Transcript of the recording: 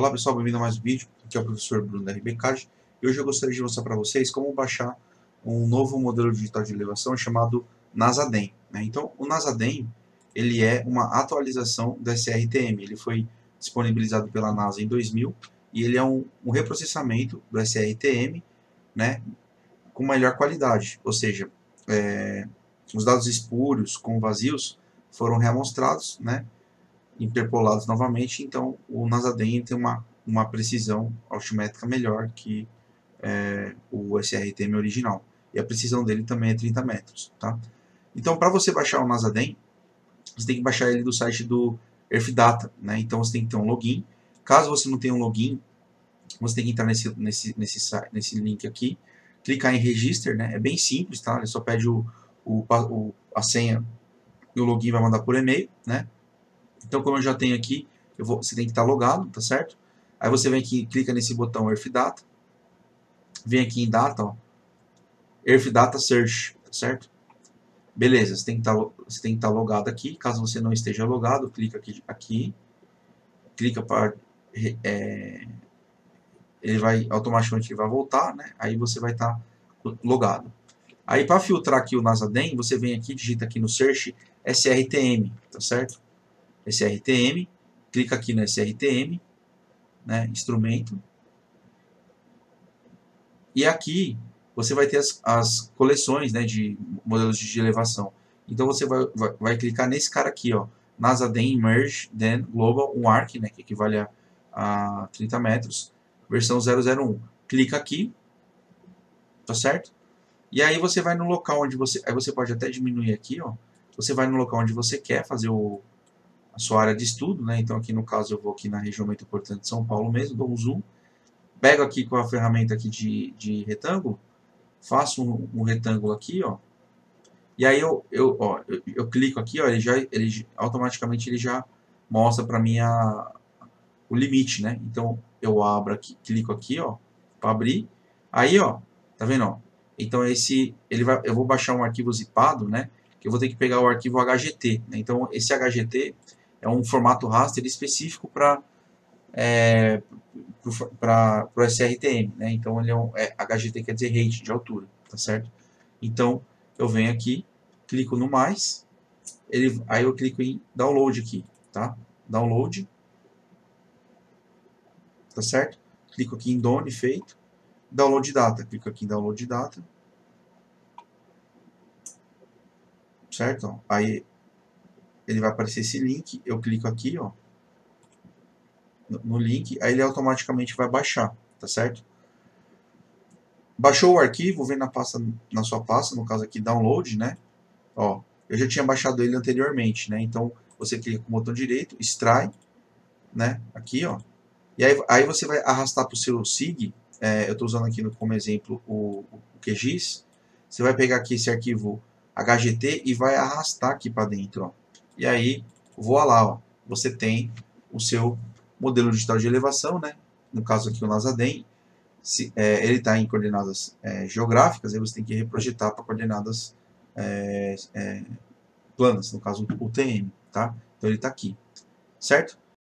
Olá pessoal, bem-vindo a mais um vídeo. Aqui é o professor Bruno RBK e hoje eu gostaria de mostrar para vocês como baixar um novo modelo digital de elevação chamado NASADEM. Então, o NASADEM ele é uma atualização da SRTM. Ele foi disponibilizado pela NASA em 2000 e ele é um reprocessamento do SRTM, né, com melhor qualidade, ou seja, os dados espúrios com vazios foram reamostrados, né, interpolados novamente. Então o NASADEM tem uma precisão altimétrica melhor que o SRTM original, e a precisão dele também é 30 metros, tá? Então, para você baixar o NASADEM, você tem que baixar ele do site do Earthdata, né? Então você tem que ter um login. Caso você não tenha um login, você tem que entrar nesse link aqui, clicar em register, né? É bem simples, tá? Ele só pede a senha e o login vai mandar por e-mail, né? Então, como eu já tenho aqui, você tem que estar logado, tá certo? Aí você vem aqui, clica nesse botão Earthdata, vem aqui em Data, ó, Earthdata Search, tá certo? Beleza, você tem que estar logado aqui. Caso você não esteja logado, clica aqui clica para... ele vai automaticamente voltar, né? Aí você vai estar logado. Aí, para filtrar aqui o NASADEM, você vem aqui, digita aqui no Search SRTM, tá certo? SRTM, clica aqui no SRTM, né, instrumento, e aqui você vai ter as coleções, né, de modelos de elevação. Então você vai clicar nesse cara aqui, ó, NASADEM Merged, DEM Global, um ARC, né, que equivale a 30 metros, versão 001. Clica aqui, tá certo? E aí você vai no local onde você... Aí você pode até diminuir aqui, ó. Você vai no local onde você quer fazer a sua área de estudo, né? Então aqui no caso eu vou aqui na região metropolitana de São Paulo mesmo, dou um zoom, pego aqui com a ferramenta aqui de retângulo, faço um retângulo aqui, ó, e aí eu clico aqui, ó, ele automaticamente ele já mostra para mim o limite, né? Então eu abro aqui, clico aqui, ó, para abrir, aí, ó, tá vendo, ó? Então eu vou baixar um arquivo zipado, né? Que eu vou ter que pegar o arquivo HGT, né? Então esse HGT é um formato raster específico para o SRTM, né? Então ele HGT quer dizer height, de altura, tá certo? Então eu venho aqui, clico no mais, aí eu clico em download aqui, tá? Download, tá certo? Clico aqui em done, feito, download data, clico aqui em download data, certo? Ó, aí ele vai aparecer esse link, eu clico aqui, ó, no link, aí ele automaticamente vai baixar, tá certo? Baixou o arquivo, vem na sua pasta, no caso aqui, download, né? Ó, eu já tinha baixado ele anteriormente, né? Então você clica com o botão direito, extrai, né? Aqui, ó, e aí você vai arrastar para o seu SIG, eu estou usando aqui como exemplo o QGIS. Você vai pegar aqui esse arquivo HGT e vai arrastar aqui para dentro, ó. E aí, voa lá, ó, você tem o seu modelo digital de elevação, né? No caso aqui o NASADEM, ele está em coordenadas geográficas, aí você tem que reprojetar para coordenadas planas, no caso o UTM, tá? Então ele está aqui, certo?